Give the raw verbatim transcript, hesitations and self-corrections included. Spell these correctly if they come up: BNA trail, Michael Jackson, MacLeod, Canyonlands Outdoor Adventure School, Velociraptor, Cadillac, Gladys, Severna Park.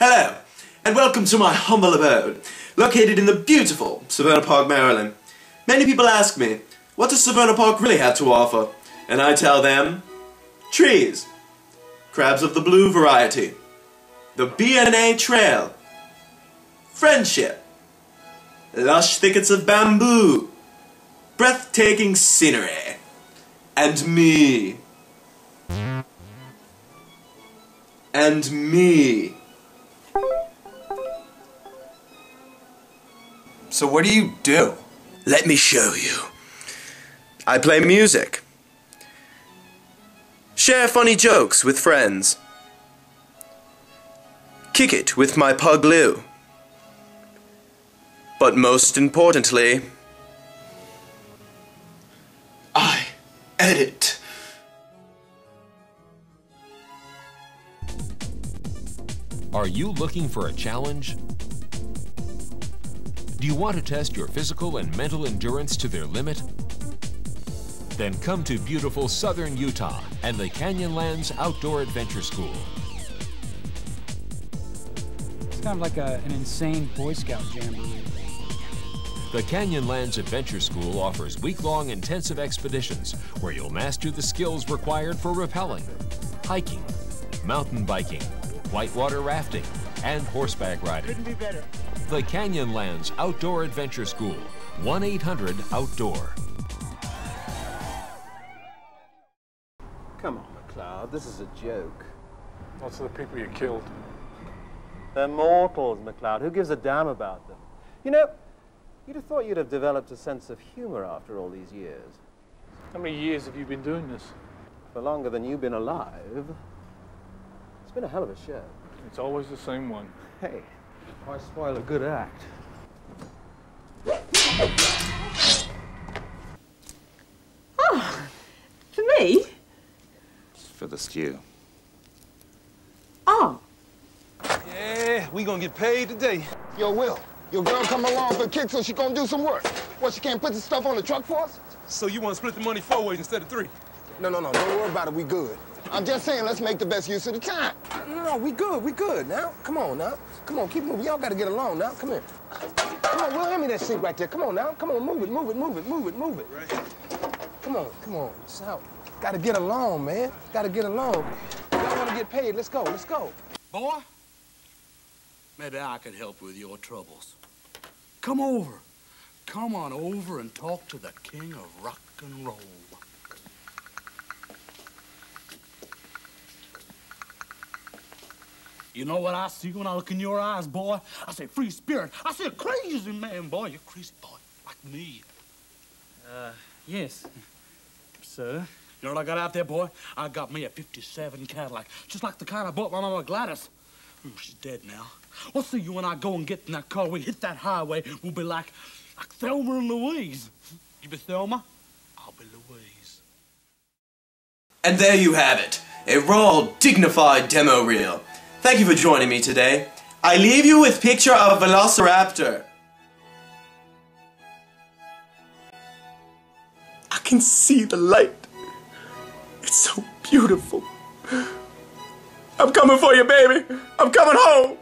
Hello, and welcome to my humble abode, located in the beautiful Severna Park, Maryland. Many people ask me, what does Severna Park really have to offer? And I tell them, trees, crabs of the blue variety, the B N A trail, friendship, lush thickets of bamboo, breathtaking scenery, and me. And me. So what do you do? Let me show you. I play music. Share funny jokes with friends. Kick it with my pug Lou. But most importantly, I edit. Are you looking for a challenge? Do you want to test your physical and mental endurance to their limit? Then come to beautiful southern Utah and the Canyonlands Outdoor Adventure School. It's kind of like a, an insane Boy Scout jamboree. The Canyonlands Adventure School offers week-long intensive expeditions where you'll master the skills required for rappelling, hiking, mountain biking, whitewater rafting, and horseback riding. Couldn't be better. The Canyonlands Outdoor Adventure School, one eight hundred outdoor. Come on, MacLeod, this is a joke. Lots of the people you killed. They're mortals, MacLeod. Who gives a damn about them? You know, you'd have thought you'd have developed a sense of humor after all these years. How many years have you been doing this? For longer than you've been alive. It's been a hell of a show. It's always the same one. Hey. Why spoil a good act? Oh, for me? For the stew. Oh. Yeah, we gonna get paid today. Yo, Will, your girl come along for a kick, so she gonna do some work. What, she can't put the stuff on the truck for us? So you wanna split the money four ways instead of three? No, no, no, don't worry about it, we good. I'm just saying, let's make the best use of the time. No, no, we good, we good now. Come on now. Come on, keep moving. Y'all gotta get along now. Come here. Come on, Will, hand me that seat right there. Come on now. Come on, move it, move it, move it, move it, move it. Right. Come on, come on. So, gotta get along, man. Gotta get along. Y'all wanna get paid. Let's go, let's go. Boy, maybe I could help with your troubles. Come over. Come on over and talk to the king of rock and roll. You know what I see when I look in your eyes, boy? I say free spirit. I say a crazy man, boy. You're crazy, boy, like me. Uh, yes, sir. You know what I got out there, boy? I got me a fifty-seven Cadillac, just like the kind I bought my mama Gladys. Ooh, she's dead now. Well, see you when I go and get in that car. We hit that highway. We'll be like, like Thelma and Louise. You be Thelma, I'll be Louise. And there you have it, a raw, dignified demo reel. Thank you for joining me today. I leave you with a picture of a Velociraptor. I can see the light. It's so beautiful. I'm coming for you, baby. I'm coming home.